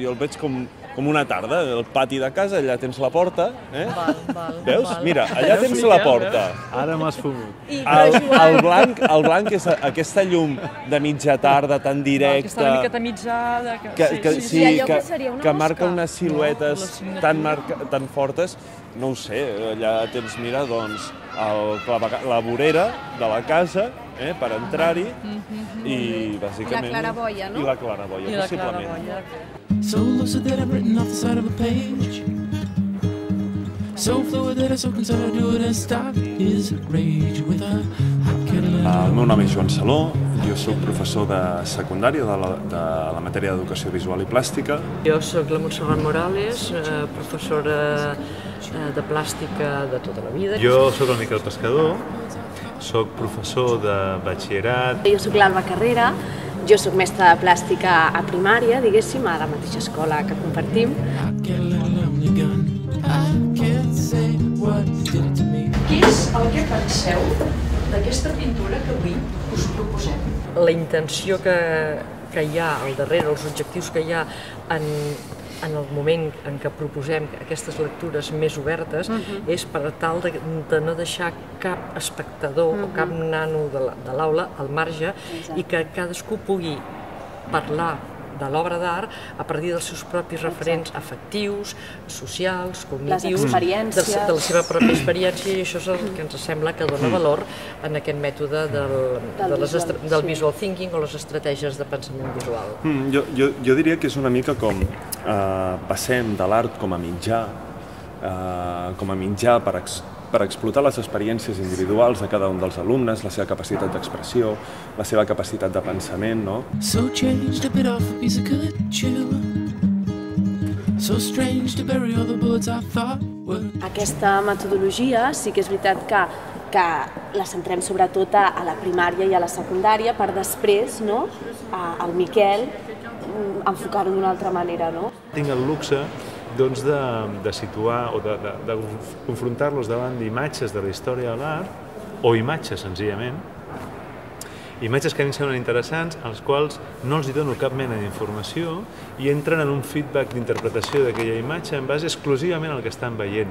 Jo el veig com una tarda, el pati de casa, allà tens la porta, eh? Veus? Mira, allà tens la porta. Ara m'has fumut. El blanc és aquesta llum de mitja tarda, tan directa... Aquesta miqueta mitjada... Sí, que marca unes siluetes tan fortes, no ho sé, allà tens, mira, doncs, la vorera de la casa, per entrar-hi, i bàsicament... I la claraboia, no? I la claraboia, possiblement. So lucid that I've written off the side of a page, so fluid that I so concerned I do it and stop is rage with a hot kettle. El meu nom és Joan Saló, jo soc professor de secundària de la matèria d'educació visual i plàstica. Jo soc la Montserrat Morales, professora de plàstica de tota la vida. Jo soc el Miquel Pescador, soc professor de batxillerat. Jo soc l'Alba Carrera. Jo soc mestra de plàstica a primària, diguéssim, a la mateixa escola que compartim. Què és el que penseu d'aquesta pintura que avui us proposem? La intenció que hi ha al darrere, els objectius que hi ha en el moment en què proposem aquestes lectures més obertes és per tal de no deixar cap espectador o cap nano de l'aula al marge i que cadascú pugui parlar de l'obra d'art a partir dels seus propis referents afectius, socials, cognitius, de la seva pròpia experiència, i això és el que ens sembla que dona valor en aquest mètode del visual thinking o les estratègies de pensament visual. Jo diria que és una mica com passem de l'art com a mitjà per explotar les experiències individuals de cada un dels alumnes, la seva capacitat d'expressió, la seva capacitat de pensament, no? Aquesta metodologia sí que és veritat que la centrem sobretot a la primària i a la secundària, per després, no?, al Miquel enfocar-ho d'una altra manera, no? Tinc el luxe de situar o de confrontar-los davant d'imatges de la història de l'art o imatges, senzillament, imatges que a mi em semblen interessants, als quals no els dono cap mena d'informació i entren en un feedback d'interpretació d'aquella imatge en base exclusivament al que estan veient.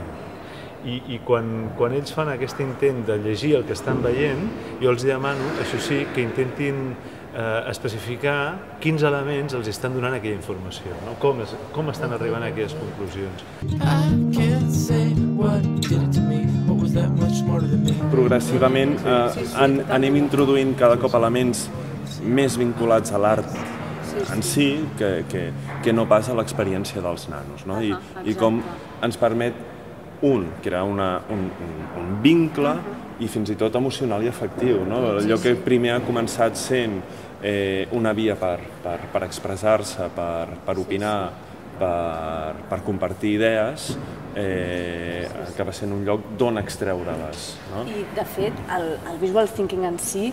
I quan ells fan aquest intent de llegir el que estan veient, jo els demano, això sí, que intentin especificar quins elements els estan donant aquella informació, com estan arribant a aquelles conclusions. Progressivament anem introduint cada cop elements més vinculats a l'art en si que no pas a l'experiència dels nanos, no? I com ens permet crear un vincle i fins i tot emocional i afectiu, no? Allò que primer ha començat sent una via per expressar-se, per opinar, per compartir idees, acaba sent un lloc d'on extreure-les. I, de fet, el visual thinking en si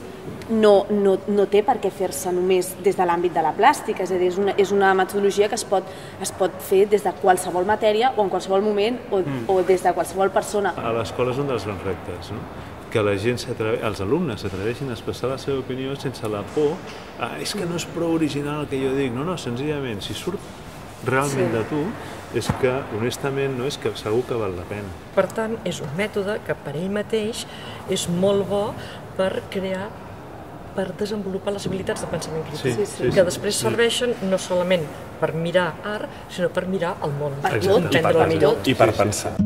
no té per què fer-se només des de l'àmbit de la plàstica, és a dir, és una metodologia que es pot fer des de qualsevol matèria o en qualsevol moment o des de qualsevol persona. A l'escola és un dels grans reptes, no? Que els alumnes s'atreveixin a expressar la seva opinió sense la por. És que no és prou original el que jo dic. No, senzillament, si surt realment de tu, és que, honestament, no és que segur que val la pena. Per tant, és un mètode que per ell mateix és molt bo per desenvolupar les habilitats de pensament crític, que després serveixen no solament per mirar art, sinó per mirar el món. I per pensar.